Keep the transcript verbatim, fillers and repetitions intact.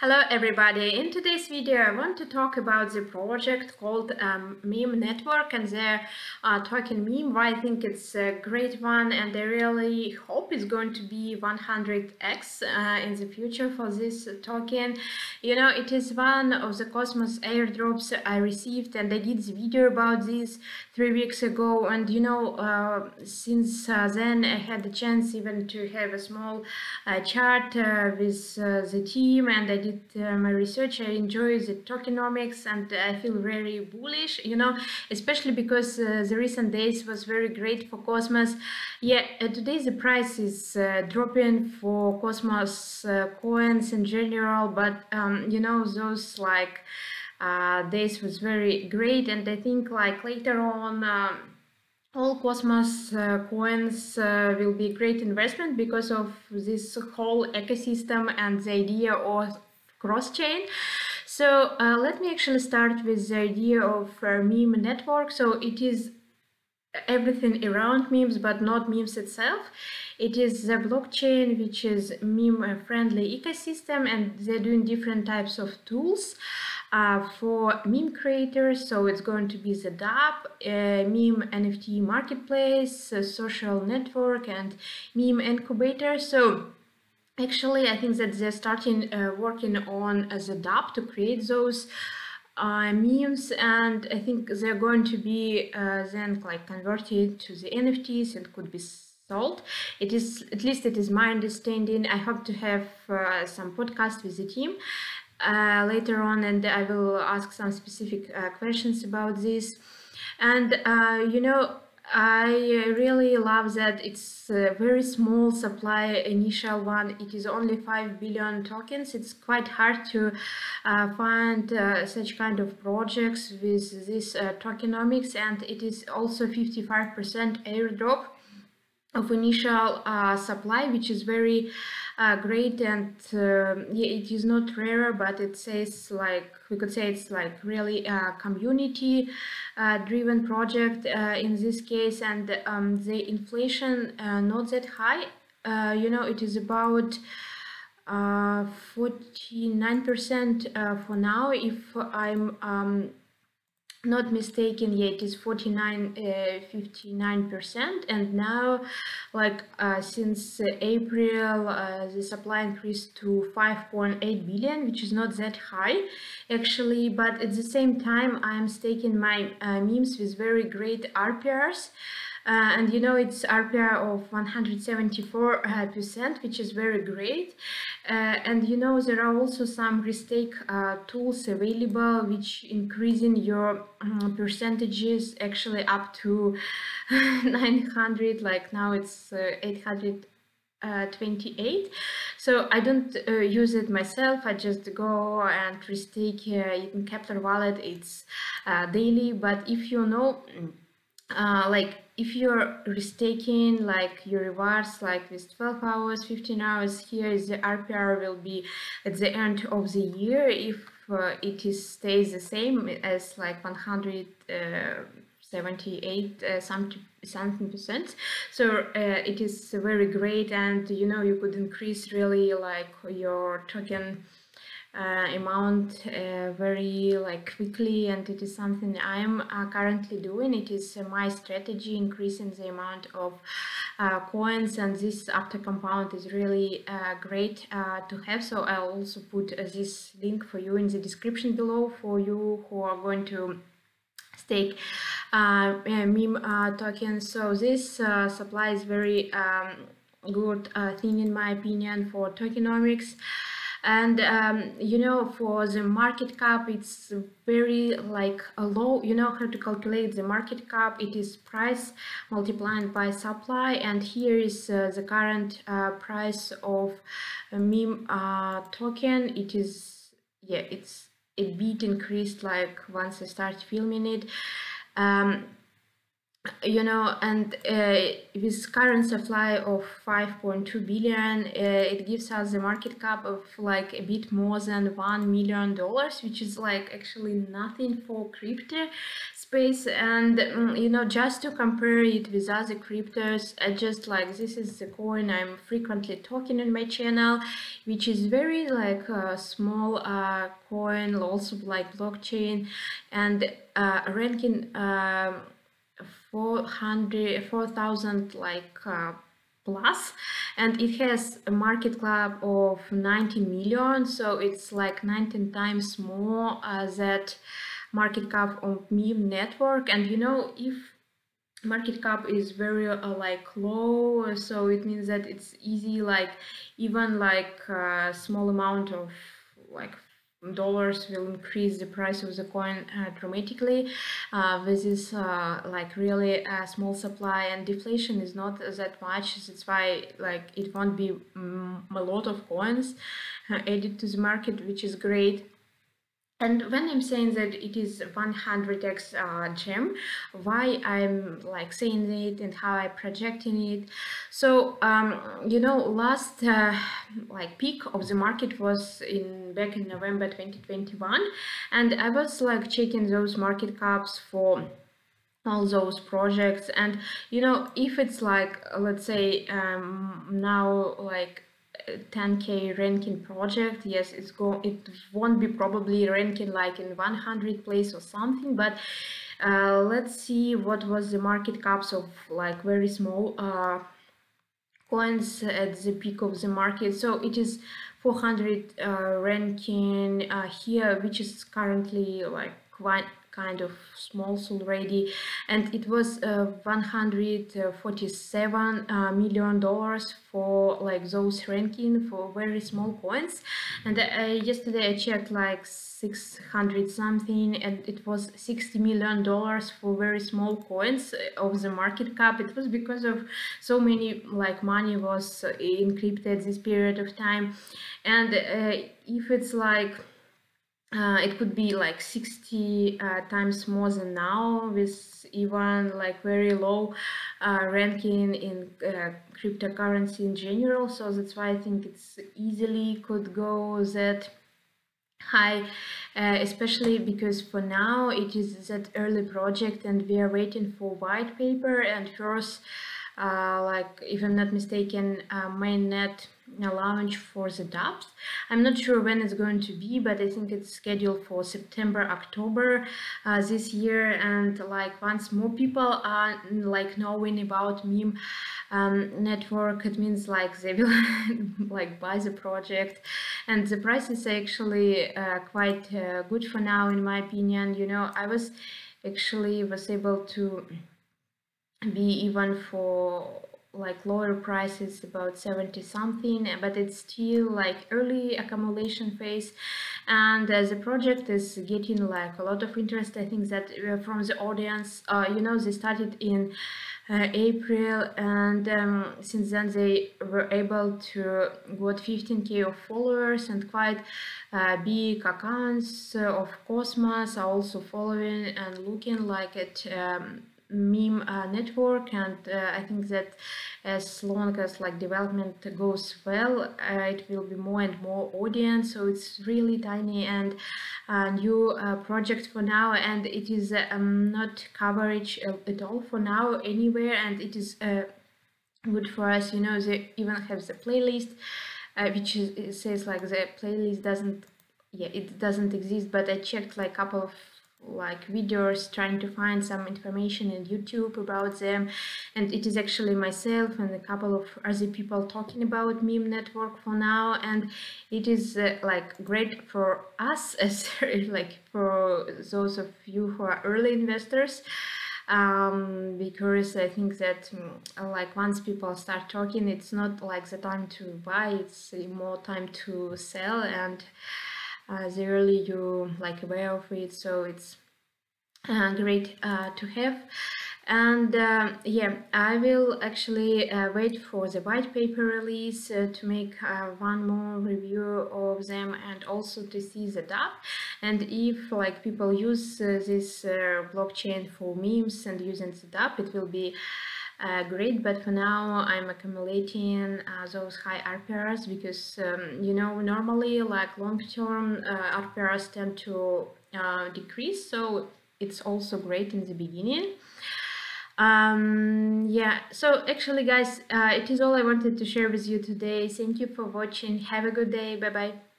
Hello everybody, in today's video I want to talk about the project called um, Meme Network and their uh, token meme. I think it's a great one and I really hope it's going to be one hundred x uh, in the future for this token. You know, it is one of the Cosmos airdrops I received, and I did the video about this three weeks ago, and you know, uh, since uh, then I had the chance even to have a small uh, chat uh, with uh, the team, and I did Uh, my research. I enjoy the tokenomics and I feel very bullish, you know, especially because uh, the recent days was very great for Cosmos. Yeah, uh, today the price is uh, dropping for Cosmos uh, coins in general, but um, you know, those like uh, days was very great, and I think like later on um, all Cosmos uh, coins uh, will be a great investment because of this whole ecosystem and the idea of cross-chain. So uh, let me actually start with the idea of uh, meme network. So it is everything around memes, but not memes itself. It is the blockchain, which is meme-friendly ecosystem, and they're doing different types of tools uh, for meme creators. So it's going to be the dApp, uh, meme N F T marketplace, uh, social network, and meme incubator. So actually, I think that they're starting uh, working on as a dApp to create those uh, memes, and I think they're going to be uh, then like converted to the N F Ts and could be sold. It is, at least it is my understanding. I hope to have uh, some podcast with the team uh, later on, and I will ask some specific uh, questions about this. And uh, you know, I really love that it's a very small supply, initial one. It is only five billion tokens. It's quite hard to uh, find uh, such kind of projects with this uh, tokenomics, and it is also fifty-five percent airdrop of initial uh, supply, which is very uh, great, and uh, it is not rare, but it says like, we could say it's like really a community uh, driven project uh, in this case, and um, the inflation uh, not that high. Uh, you know, it is about uh, forty-nine percent uh, for now, if I'm um, not mistaken. Yeah, it is forty-nine, fifty-nine percent, and now like uh, since uh, April uh, the supply increased to five point eight billion, which is not that high actually, but at the same time I'm staking my uh, memes with very great R P Rs. Uh, and you know, it's R P R of one hundred seventy-four percent, which is very great. Uh, and you know, there are also some restake uh, tools available, which increasing your um, percentages actually up to nine hundred, like now it's uh, eight hundred twenty-eight. So I don't uh, use it myself. I just go and restake uh, in Kepler wallet. It's uh, daily, but if you know, uh, like, if you're restaking like your rewards like with twelve hours, fifteen hours, here is the R P R will be at the end of the year, if uh, it is stays the same as like one hundred seventy-eight uh, something something percent. So uh, it is very great, and you know, you could increase really like your token Uh, amount uh, very like quickly, and it is something I'm uh, currently doing. It is uh, my strategy, increasing the amount of uh, coins, and this after compound is really uh, great uh, to have. So I'll also put uh, this link for you in the description below for you who are going to stake uh, meme uh, tokens. So this uh, supply is very um, good uh, thing in my opinion for tokenomics. And um, you know, for the market cap, it's very like a low. You know how to calculate the market cap. It is price multiplied by supply, and here is uh, the current uh, price of a meme uh, token. It is, yeah, it's a bit increased like once I start filming it. Um, you know, and uh, with current supply of five point two billion, uh, it gives us the market cap of like a bit more than one million dollars, which is like actually nothing for crypto space. And you know, just to compare it with other cryptos, I just like, this is the coin I'm frequently talking in my channel, which is very like uh, small uh, coin, also like blockchain, and uh, ranking um, four hundred, four thousand like uh, plus, and it has a market cap of ninety million, so it's like nineteen times more uh, that market cap of Meme Network. And you know, if market cap is very uh, like low, so it means that it's easy, like even like a uh, small amount of like dollars will increase the price of the coin uh, dramatically uh, with this uh, like really uh, small supply, and deflation is not that much. That's why like it won't be mm, a lot of coins uh, added to the market, which is great. And when I'm saying that it is one hundred x uh, gem, why I'm like saying it and how I'm projecting it. So um, you know, last uh, like peak of the market was in back in November twenty twenty-one, and I was like checking those market caps for all those projects. And you know, if it's like, let's say um, now like ten K ranking project, yes, it's go it won't be probably ranking like in one hundred place or something, but uh, let's see what was the market caps of like very small uh, coins at the peak of the market. So it is four hundred uh, ranking uh, here, which is currently like quite kind of small already, and it was uh, one hundred forty-seven uh, million dollars for like those ranking for very small coins. And uh, yesterday I checked like six hundred something, and it was sixty million dollars for very small coins of the market cap. It was because of so many like money was encrypted this period of time. And uh, if it's like Uh, it could be like sixty uh, times more than now, with even like very low uh, ranking in uh, cryptocurrency in general. So that's why I think it's easily could go that high, uh, especially because for now it is that early project, and we are waiting for white paper. And first, uh, like if I'm not mistaken, uh, mainnet a launch for the dApps. I'm not sure when it's going to be, but I think it's scheduled for September, October uh, this year. And like once more people are like knowing about Meme um, Network, it means like they will like buy the project. And the price is actually uh, quite uh, good for now, in my opinion. You know, I was actually was able to be even for like lower prices, about seventy something, but it's still like early accumulation phase. And uh, the project is getting like a lot of interest. I think that uh, from the audience, uh, you know, they started in uh, April, and um, since then they were able to got fifteen K of followers, and quite uh, big accounts of Cosmos are also following and looking like at um, Meme uh, Network. And uh, I think that as long as like development goes well, uh, it will be more and more audience. So it's really tiny and uh, new uh, project for now, and it is uh, um, not coverage at all for now anywhere. And it is uh, good for us, you know. They even have the playlist uh, which is, it says like the playlist doesn't, yeah, it doesn't exist, but I checked like a couple of like videos trying to find some information in YouTube about them, and it is actually myself and a couple of other people talking about Meme Network for now. And it is uh, like great for us as like for those of you who are early investors, um because I think that like once people start talking, it's not like the time to buy, it's more time to sell. And Uh, the early you like aware of it, so it's uh, great uh, to have. And uh, yeah, I will actually uh, wait for the white paper release uh, to make uh, one more review of them, and also to see the dApp, and if like people use uh, this uh, blockchain for memes and using the dApp, it will be Uh, great. But for now I'm accumulating uh, those high R P Rs, because um, you know, normally like long-term uh, R P Rs tend to uh, decrease, so it's also great in the beginning. Um, yeah, so actually guys, uh, it is all I wanted to share with you today. Thank you for watching. Have a good day. Bye bye.